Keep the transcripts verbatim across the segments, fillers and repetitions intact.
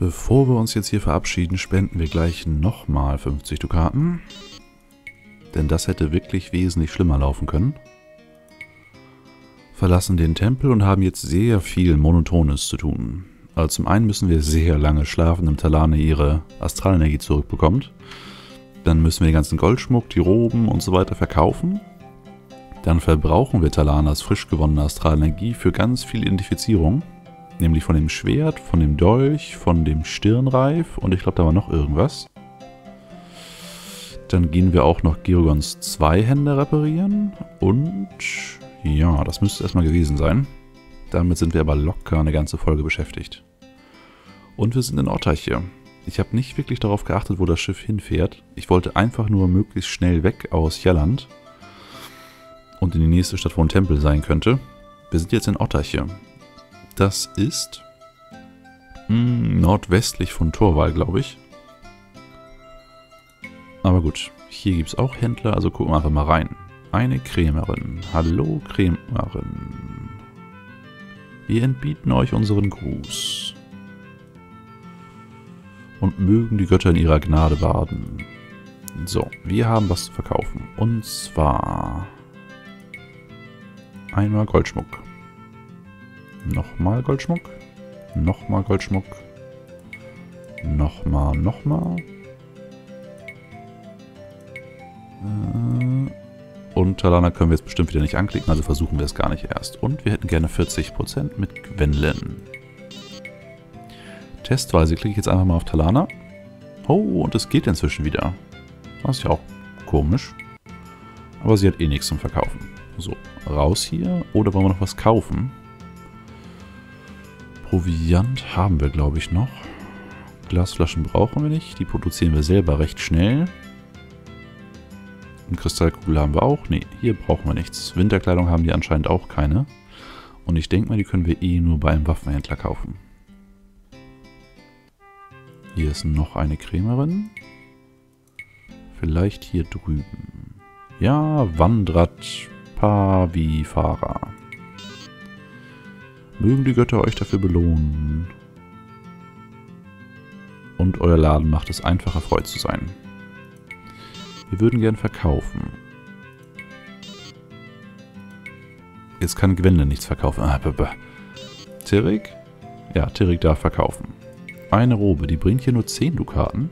Bevor wir uns jetzt hier verabschieden, spenden wir gleich nochmal fünfzig Dukaten. Denn das hätte wirklich wesentlich schlimmer laufen können. Verlassen den Tempel und haben jetzt sehr viel Monotones zu tun. Also zum einen müssen wir sehr lange schlafen, damit Talana ihre Astralenergie zurückbekommt. Dann müssen wir den ganzen Goldschmuck, die Roben und so weiter verkaufen. Dann verbrauchen wir Talanas frisch gewonnene Astralenergie für ganz viel Identifizierung. Nämlich von dem Schwert, von dem Dolch, von dem Stirnreif und ich glaube, da war noch irgendwas. Dann gehen wir auch noch Gerugons Zweihände reparieren und ja, das müsste erstmal gewesen sein. Damit sind wir aber locker eine ganze Folge beschäftigt. Und wir sind in Otterche. Ich habe nicht wirklich darauf geachtet, wo das Schiff hinfährt. Ich wollte einfach nur möglichst schnell weg aus Jaland und in die nächste Stadt, wo ein Tempel sein könnte. Wir sind jetzt in Otterche. Das ist mh, nordwestlich von Thorwal, glaube ich. Aber gut, hier gibt es auch Händler, also gucken wir einfach mal rein. Eine Krämerin. Hallo Krämerin. Wir entbieten euch unseren Gruß. Und mögen die Götter in ihrer Gnade baden. So, wir haben was zu verkaufen. Und zwar einmal Goldschmuck. Nochmal Goldschmuck. Nochmal Goldschmuck. Nochmal, nochmal. Und Talana können wir jetzt bestimmt wieder nicht anklicken, also versuchen wir es gar nicht erst. Und wir hätten gerne vierzig Prozent mit Gwendolyn. Testweise klicke ich jetzt einfach mal auf Talana. Oh, und es geht inzwischen wieder. Das ist ja auch komisch. Aber sie hat eh nichts zum Verkaufen. So, raus hier. Oder wollen wir noch was kaufen? Proviant haben wir, glaube ich, noch. Glasflaschen brauchen wir nicht. Die produzieren wir selber recht schnell. Eine Kristallkugel haben wir auch. Ne, hier brauchen wir nichts. Winterkleidung haben die anscheinend auch keine. Und ich denke mal, die können wir eh nur bei einem Waffenhändler kaufen. Hier ist noch eine Krämerin. Vielleicht hier drüben. Ja, Wandrat Pavifara. Mögen die Götter euch dafür belohnen. Und euer Laden macht es einfach, erfreut zu sein. Wir würden gern verkaufen. Jetzt kann Gwendolyn nichts verkaufen. Ah, Tirik? Ja, Tirik darf verkaufen. Eine Robe, die bringt hier nur zehn Dukaten.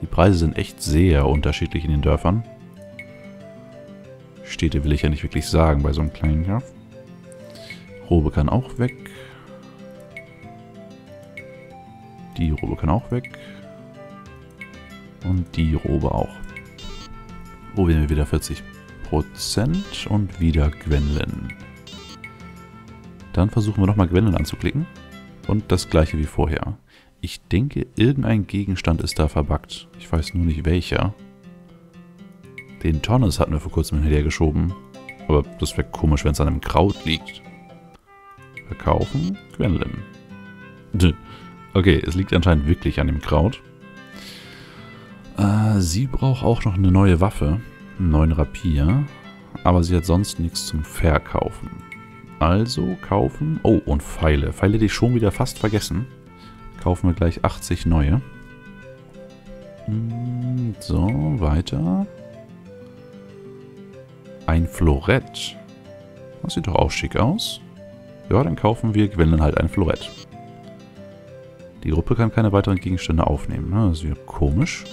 Die Preise sind echt sehr unterschiedlich in den Dörfern. Städte will ich ja nicht wirklich sagen bei so einem kleinen Dorf. Ja. Robe kann auch weg. Die Robe kann auch weg. Und die Robe auch. Probieren wir wieder vierzig Prozent und wieder Gwendolyn. Dann versuchen wir nochmal Gwendolyn anzuklicken. Und das gleiche wie vorher. Ich denke, irgendein Gegenstand ist da verbuggt. Ich weiß nur nicht welcher. Den Tonnes hatten wir vor kurzem hinterhergeschoben. Aber das wäre komisch, wenn es an einem Kraut liegt. Verkaufen. Gwendolyn. Okay, es liegt anscheinend wirklich an dem Kraut. Äh, sie braucht auch noch eine neue Waffe. Einen neuen Rapier. Aber sie hat sonst nichts zum Verkaufen. Also kaufen. Oh, und Pfeile. Pfeile hätte ich schon wieder fast vergessen. Kaufen wir gleich achtzig neue. So, weiter. Ein Florett. Das sieht doch auch schick aus. Ja, dann kaufen wir Gwendolyn halt ein Florett. Die Gruppe kann keine weiteren Gegenstände aufnehmen. Ne? Das ist ja komisch.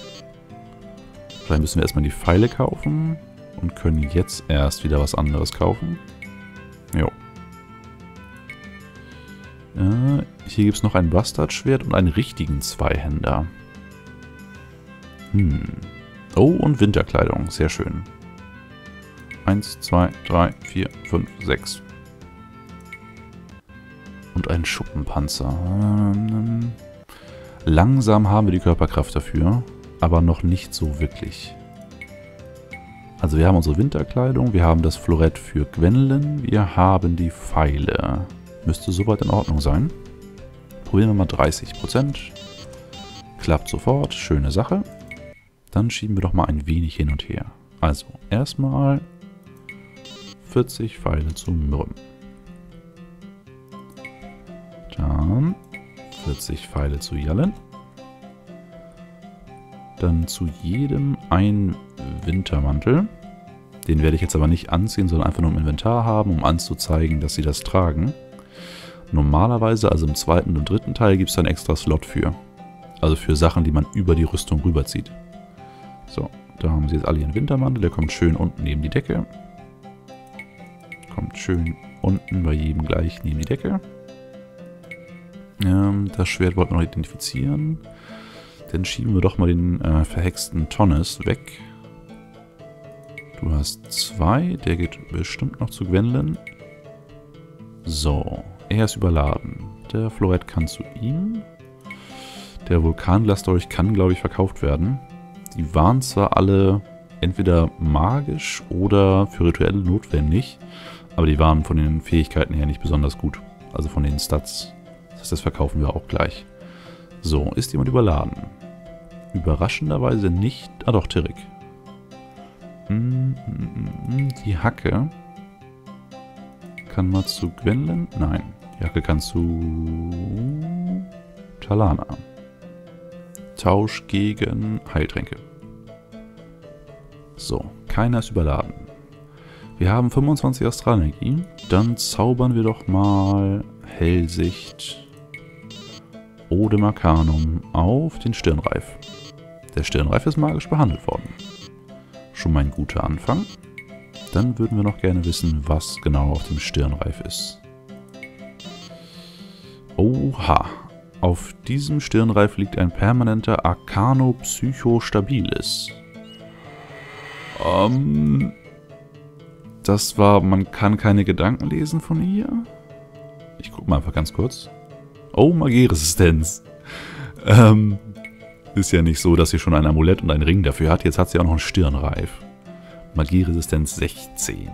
Vielleicht müssen wir erstmal die Pfeile kaufen. Und können jetzt erst wieder was anderes kaufen. Jo. Äh, hier gibt es noch ein Bastardschwert und einen richtigen Zweihänder. Hm. Oh, und Winterkleidung. Sehr schön. Eins, zwei, drei, vier, fünf, sechs. Und einen Schuppenpanzer. Ähm, langsam haben wir die Körperkraft dafür, aber noch nicht so wirklich. Also wir haben unsere Winterkleidung, wir haben das Florett für Gwendolyn, wir haben die Pfeile. Müsste soweit in Ordnung sein. Probieren wir mal dreißig Prozent. Klappt sofort, schöne Sache. Dann schieben wir doch mal ein wenig hin und her. Also erstmal vierzig Pfeile zu Myrim. Dann vierzig Pfeile zu Jalan. Dann zu jedem ein Wintermantel. Den werde ich jetzt aber nicht anziehen, sondern einfach nur im Inventar haben, um anzuzeigen, dass sie das tragen. Normalerweise, also im zweiten und dritten Teil, gibt es dann extra Slot für. Also für Sachen, die man über die Rüstung rüberzieht. So, da haben sie jetzt alle ihren Wintermantel. Der kommt schön unten neben die Decke. Kommt schön unten bei jedem gleich neben die Decke. Ähm, das Schwert wollten wir noch identifizieren. Dann schieben wir doch mal den äh, verhexten Tonnes weg. Du hast zwei. Der geht bestimmt noch zu Gwendolyn. So. Er ist überladen. Der Florett kann zu ihm. Der Vulkanglasdolch kann, glaube ich, verkauft werden. Die waren zwar alle entweder magisch oder für Rituelle notwendig, aber die waren von den Fähigkeiten her nicht besonders gut. Also von den Stats. Das heißt, das verkaufen wir auch gleich. So, ist jemand überladen? Überraschenderweise nicht. Ah doch, Tirik. Die Hacke kann mal zu Gwendolyn? Nein. Die Hacke kann zu Talana. Tausch gegen Heiltränke. So, keiner ist überladen. Wir haben fünfundzwanzig Astralenergie. Dann zaubern wir doch mal Hellsicht Odem Arcanum auf den Stirnreif. Der Stirnreif ist magisch behandelt worden. Schon mal ein guter Anfang. Dann würden wir noch gerne wissen, was genau auf dem Stirnreif ist. Oha! Auf diesem Stirnreif liegt ein permanenter Arcano Psycho Stabilis. Ähm. Das war, man kann keine Gedanken lesen von ihr? Ich guck mal einfach ganz kurz. Oh, Magieresistenz. Ähm. Ist ja nicht so, dass sie schon ein Amulett und einen Ring dafür hat. Jetzt hat sie auch noch einen Stirnreif. Magieresistenz sechzehn.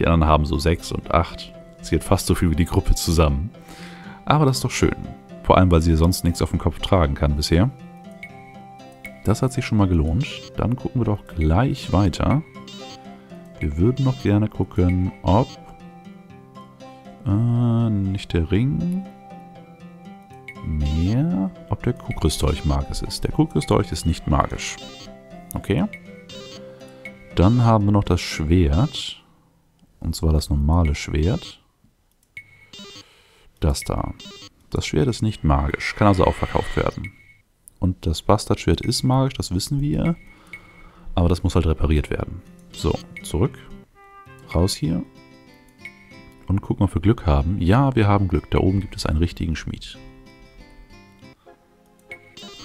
Die anderen haben so sechs und acht. Sie hat fast so viel wie die Gruppe zusammen. Aber das ist doch schön. Vor allem, weil sie sonst nichts auf dem Kopf tragen kann bisher. Das hat sich schon mal gelohnt. Dann gucken wir doch gleich weiter. Wir würden noch gerne gucken, ob... Äh, nicht der Ring... mehr, ob der Kukristolch magisch ist. Der Kukristolch ist nicht magisch. Okay. Dann haben wir noch das Schwert. Und zwar das normale Schwert. Das da. Das Schwert ist nicht magisch. Kann also auch verkauft werden. Und das Bastardschwert ist magisch, das wissen wir. Aber das muss halt repariert werden. So, zurück. Raus hier. Und gucken, ob wir Glück haben. Ja, wir haben Glück. Da oben gibt es einen richtigen Schmied.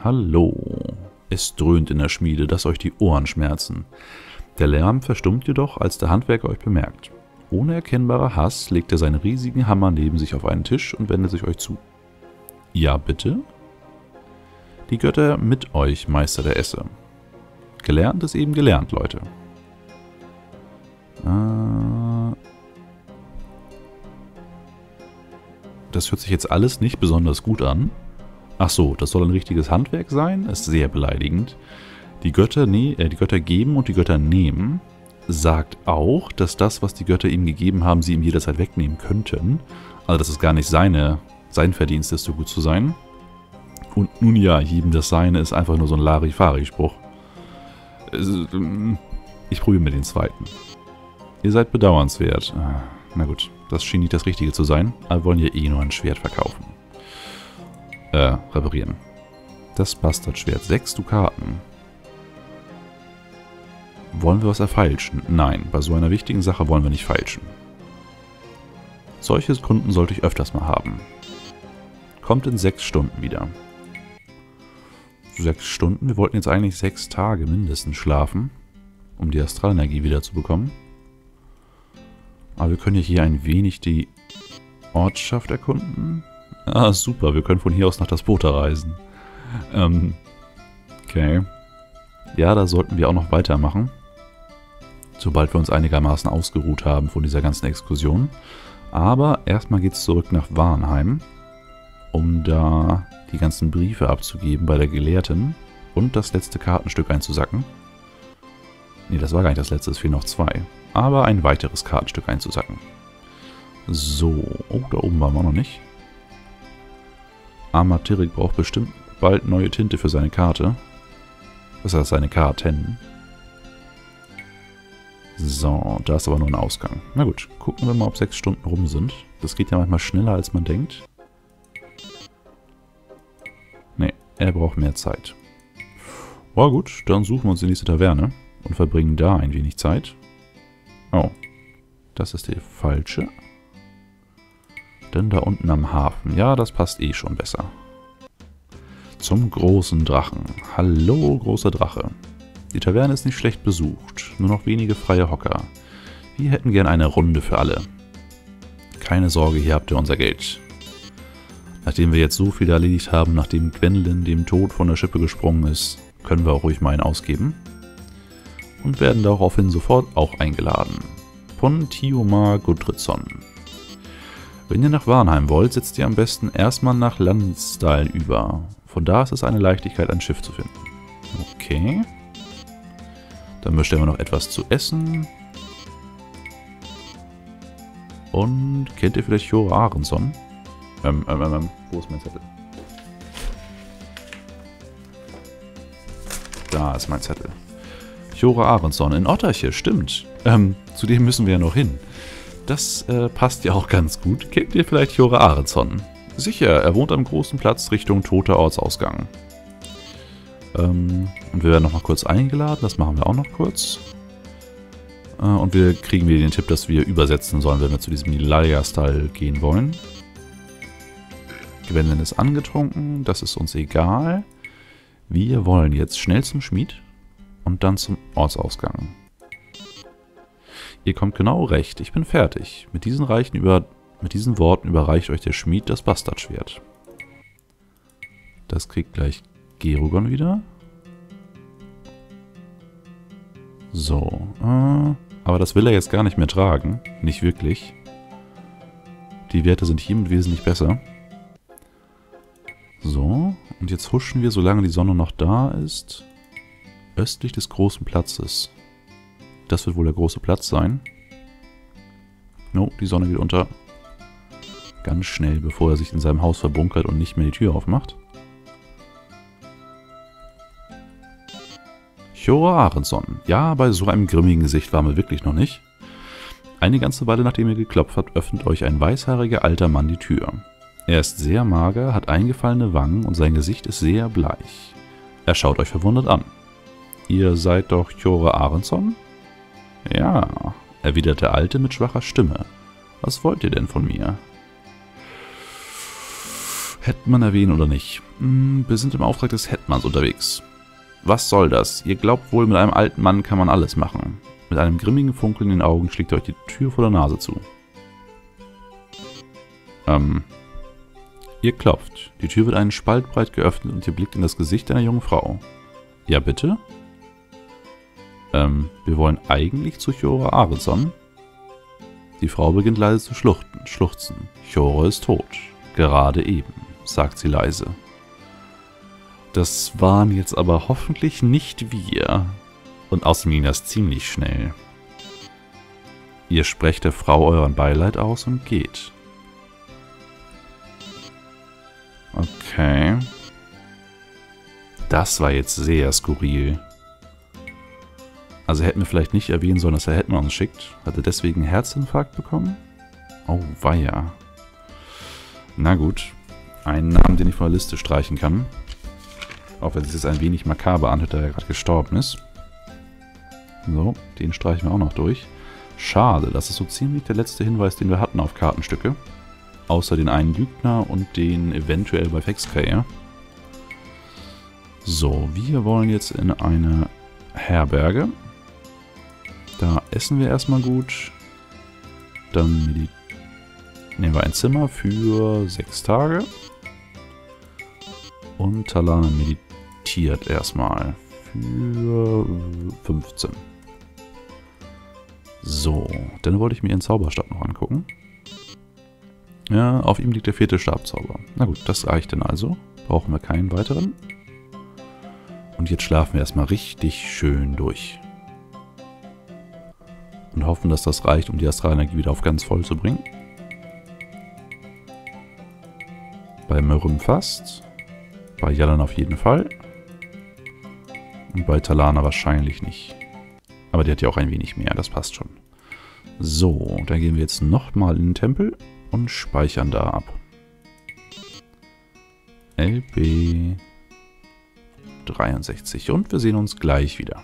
Hallo. Es dröhnt in der Schmiede, dass euch die Ohren schmerzen. Der Lärm verstummt jedoch, als der Handwerker euch bemerkt. Ohne erkennbarer Hass legt er seinen riesigen Hammer neben sich auf einen Tisch und wendet sich euch zu. Ja, bitte? Die Götter mit euch, Meister der Esse. Gelernt ist eben gelernt, Leute. Das hört sich jetzt alles nicht besonders gut an. Ach so, das soll ein richtiges Handwerk sein? Ist sehr beleidigend. Die Götter, ne äh, die Götter geben und die Götter nehmen. Sagt auch, dass das, was die Götter ihm gegeben haben, sie ihm jederzeit wegnehmen könnten. Also dass es gar nicht seine, sein Verdienst ist, so gut zu sein. Und nun ja, jedem das Seine ist einfach nur so ein Larifari-Spruch. Ich probiere mir den zweiten. Ihr seid bedauernswert. Na gut, das schien nicht das Richtige zu sein. Aber wir wollen ja eh nur ein Schwert verkaufen. Äh, reparieren. Das Bastardschwert. Sechs Dukaten. Wollen wir was erfeilschen? Nein, bei so einer wichtigen Sache wollen wir nicht feilschen. Solche Kunden sollte ich öfters mal haben. Kommt in sechs Stunden wieder. Sechs Stunden? Wir wollten jetzt eigentlich sechs Tage mindestens schlafen, um die Astralenergie wieder zu bekommen. Aber wir können ja hier ein wenig die Ortschaft erkunden. Ah, super, wir können von hier aus nach das Boot reisen. Ähm, okay. Ja, da sollten wir auch noch weitermachen. Sobald wir uns einigermaßen ausgeruht haben von dieser ganzen Exkursion. Aber erstmal geht's zurück nach Warnheim, um da die ganzen Briefe abzugeben bei der Gelehrten und das letzte Kartenstück einzusacken. Nee, das war gar nicht das letzte, es fehlen noch zwei. Aber ein weiteres Kartenstück einzusacken. So, oh, da oben waren wir noch nicht. Amaterik braucht bestimmt bald neue Tinte für seine Karte. Das heißt seine Karten. So, da ist aber nur ein Ausgang. Na gut, gucken wir mal, ob sechs Stunden rum sind. Das geht ja manchmal schneller, als man denkt. Ne, er braucht mehr Zeit. Oh gut, dann suchen wir uns die nächste Taverne und verbringen da ein wenig Zeit. Oh, das ist der falsche. Denn da unten am Hafen. Ja, das passt eh schon besser. Zum großen Drachen. Hallo, großer Drache. Die Taverne ist nicht schlecht besucht. Nur noch wenige freie Hocker. Wir hätten gern eine Runde für alle. Keine Sorge, hier habt ihr unser Geld. Nachdem wir jetzt so viel erledigt haben, nachdem Gwendolyn dem Tod von der Schippe gesprungen ist, können wir auch ruhig mal einen ausgeben. Und werden daraufhin sofort auch eingeladen. Von Tiomar Gudritson. Wenn ihr nach Warnheim wollt, setzt ihr am besten erstmal nach Landstal über. Von da ist es eine Leichtigkeit, ein Schiff zu finden. Okay. Dann bestellen wir noch etwas zu essen. Und kennt ihr vielleicht Jora Arenson? Ähm, ähm, ähm, wo ist mein Zettel? Da ist mein Zettel. Jora Arenson in Otterche, stimmt. Ähm, zu dem müssen wir ja noch hin. Das äh, passt ja auch ganz gut. Kennt ihr vielleicht Jorah Arenson? Sicher, er wohnt am großen Platz Richtung toter Ortsausgang. Ähm, und wir werden nochmal kurz eingeladen, das machen wir auch noch kurz. Äh, und wir kriegen wieder den Tipp, dass wir übersetzen sollen, wenn wir zu diesem Laya-Style gehen wollen. Gwendolyn ist angetrunken, das ist uns egal. Wir wollen jetzt schnell zum Schmied und dann zum Ortsausgang. Ihr kommt genau recht, ich bin fertig. Mit diesen, Reichen über, mit diesen Worten überreicht euch der Schmied das Bastardschwert. Das kriegt gleich Gerugon wieder. So, äh, aber das will er jetzt gar nicht mehr tragen. Nicht wirklich. Die Werte sind hiermit wesentlich besser. So, und jetzt huschen wir, solange die Sonne noch da ist, östlich des großen Platzes. Das wird wohl der große Platz sein. No, die Sonne geht unter. Ganz schnell, bevor er sich in seinem Haus verbunkert und nicht mehr die Tür aufmacht. Jora Arenson. Ja, bei so einem grimmigen Gesicht waren wir wirklich noch nicht. Eine ganze Weile nachdem ihr geklopft habt, öffnet euch ein weißhaariger alter Mann die Tür. Er ist sehr mager, hat eingefallene Wangen und sein Gesicht ist sehr bleich. Er schaut euch verwundert an. Ihr seid doch Jora Arenson? Ja, erwidert der Alte mit schwacher Stimme. Was wollt ihr denn von mir? Hätte man erwähnt oder nicht? Hm, wir sind im Auftrag des Hetmans unterwegs. Was soll das? Ihr glaubt wohl, mit einem alten Mann kann man alles machen. Mit einem grimmigen Funkeln in den Augen schlägt euch die Tür vor der Nase zu. Ähm. Ihr klopft. Die Tür wird einen Spalt breit geöffnet und ihr blickt in das Gesicht einer jungen Frau. Ja, bitte? Ähm, wir wollen eigentlich zu Jora Arenson. Die Frau beginnt leise zu schluchten, schluchzen. Jora ist tot. Gerade eben, sagt sie leise. Das waren jetzt aber hoffentlich nicht wir. Und außerdem ging das ziemlich schnell. Ihr sprecht der Frau euren Beileid aus und geht. Okay. Das war jetzt sehr skurril. Also hätten wir vielleicht nicht erwähnen sollen, dass er Hetman uns schickt. Hat er deswegen einen Herzinfarkt bekommen? Oh, weia. Na gut. Einen Namen, den ich von der Liste streichen kann. Auch wenn es jetzt ein wenig makaber anhört, da er gerade gestorben ist. So, den streichen wir auch noch durch. Schade, das ist so ziemlich der letzte Hinweis, den wir hatten auf Kartenstücke. Außer den einen Lügner und den eventuell bei Faxcare. So, wir wollen jetzt in eine Herberge. Da essen wir erstmal gut. Dann nehmen wir ein Zimmer für sechs Tage. Und Talana meditiert erstmal für fünfzehn. So, dann wollte ich mir ihren Zauberstab noch angucken. Ja, auf ihm liegt der vierte Stabzauber. Na gut, das reicht dann also. Brauchen wir keinen weiteren. Und jetzt schlafen wir erstmal richtig schön durch. Und hoffen, dass das reicht, um die Astralenergie wieder auf ganz voll zu bringen. Bei Myrim fast. Bei Jalan auf jeden Fall. Und bei Talana wahrscheinlich nicht. Aber die hat ja auch ein wenig mehr, das passt schon. So, dann gehen wir jetzt nochmal in den Tempel und speichern da ab. L B dreiundsechzig und wir sehen uns gleich wieder.